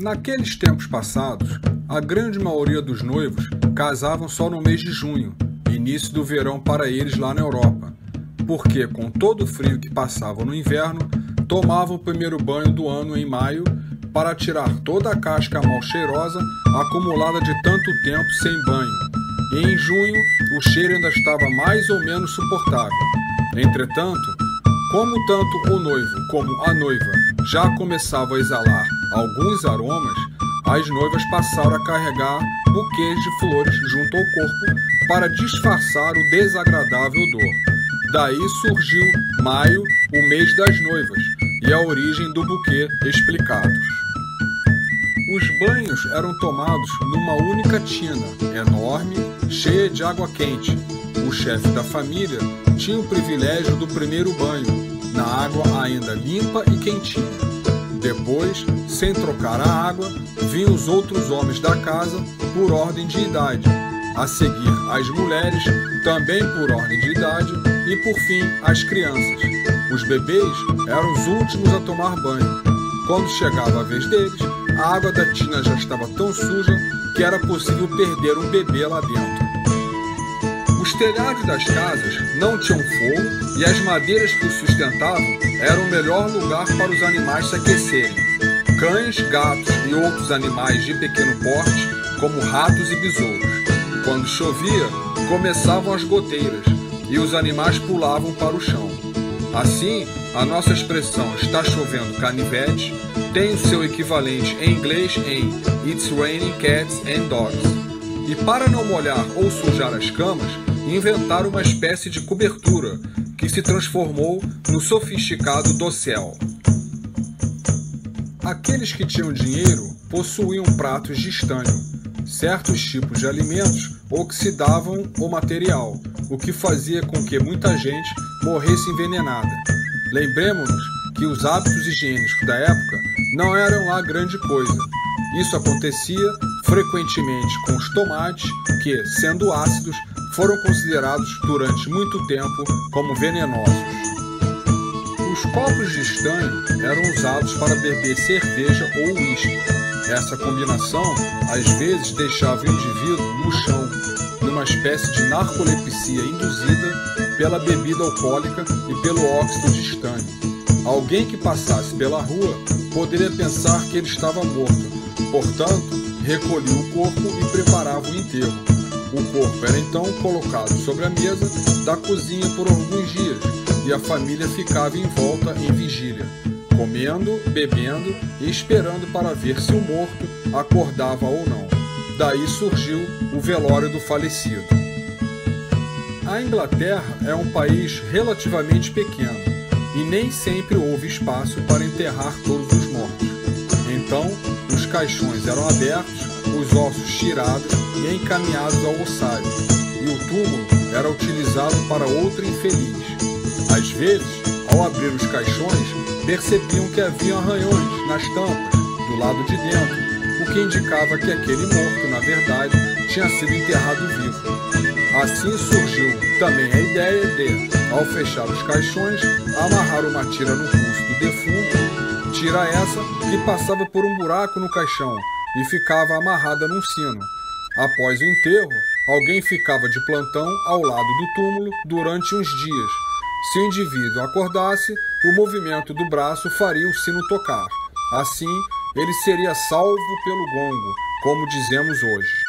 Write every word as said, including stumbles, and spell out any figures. Naqueles tempos passados, a grande maioria dos noivos casavam só no mês de junho, início do verão para eles lá na Europa, porque com todo o frio que passavam no inverno, tomavam o primeiro banho do ano em maio para tirar toda a casca mal cheirosa acumulada de tanto tempo sem banho. E em junho, o cheiro ainda estava mais ou menos suportável. Entretanto, como tanto o noivo como a noiva já começavam a exalar alguns aromas, as noivas passaram a carregar buquês de flores junto ao corpo para disfarçar o desagradável odor. Daí surgiu maio, o mês das noivas, e a origem do buquê explicados. Os banhos eram tomados numa única tina, enorme, cheia de água quente. O chefe da família tinha o privilégio do primeiro banho, na água ainda limpa e quentinha. Depois, sem trocar a água, vinham os outros homens da casa por ordem de idade. A seguir, as mulheres, também por ordem de idade, e por fim, as crianças. Os bebês eram os últimos a tomar banho. Quando chegava a vez deles, a água da tina já estava tão suja que era possível perder um bebê lá dentro. Os telhados das casas não tinham fogo e as madeiras que os sustentavam eram o melhor lugar para os animais se aquecerem. Cães, gatos e outros animais de pequeno porte, como ratos e besouros. Quando chovia, começavam as goteiras e os animais pulavam para o chão. Assim, a nossa expressão "está chovendo canivete" tem o seu equivalente em inglês em "It's raining cats and dogs". E para não molhar ou sujar as camas, inventaram uma espécie de cobertura que se transformou no sofisticado dossel. Aqueles que tinham dinheiro possuíam pratos de estanho. Certos tipos de alimentos oxidavam o material, o que fazia com que muita gente morresse envenenada. Lembremos-nos que os hábitos higiênicos da época não eram lá grande coisa. Isso acontecia frequentemente com os tomates que, sendo ácidos, foram considerados durante muito tempo como venenosos. Os copos de estanho eram usados para beber cerveja ou uísque. Essa combinação, às vezes, deixava o indivíduo no chão, numa espécie de narcolepsia induzida pela bebida alcoólica e pelo óxido de estanho. Alguém que passasse pela rua poderia pensar que ele estava morto, portanto, recolhia o corpo e preparava o enterro. O corpo era então colocado sobre a mesa da cozinha por alguns dias e a família ficava em volta em vigília, comendo, bebendo e esperando para ver se o morto acordava ou não. Daí surgiu o velório do falecido. A Inglaterra é um país relativamente pequeno e nem sempre houve espaço para enterrar todos os mortos. Então, os caixões eram abertos, os ossos tirados e encaminhados ao ossário, e o túmulo era utilizado para outro infeliz. Às vezes, ao abrir os caixões, percebiam que havia arranhões nas tampas do lado de dentro, o que indicava que aquele morto, na verdade, tinha sido enterrado vivo. Assim surgiu também a ideia de, ao fechar os caixões, amarrar uma tira no pulso do defunto, tira essa que passava por um buraco no caixão e ficava amarrada num sino. Após o enterro, alguém ficava de plantão ao lado do túmulo durante uns dias. Se o indivíduo acordasse, o movimento do braço faria o sino tocar. Assim, ele seria salvo pelo gongo, como dizemos hoje.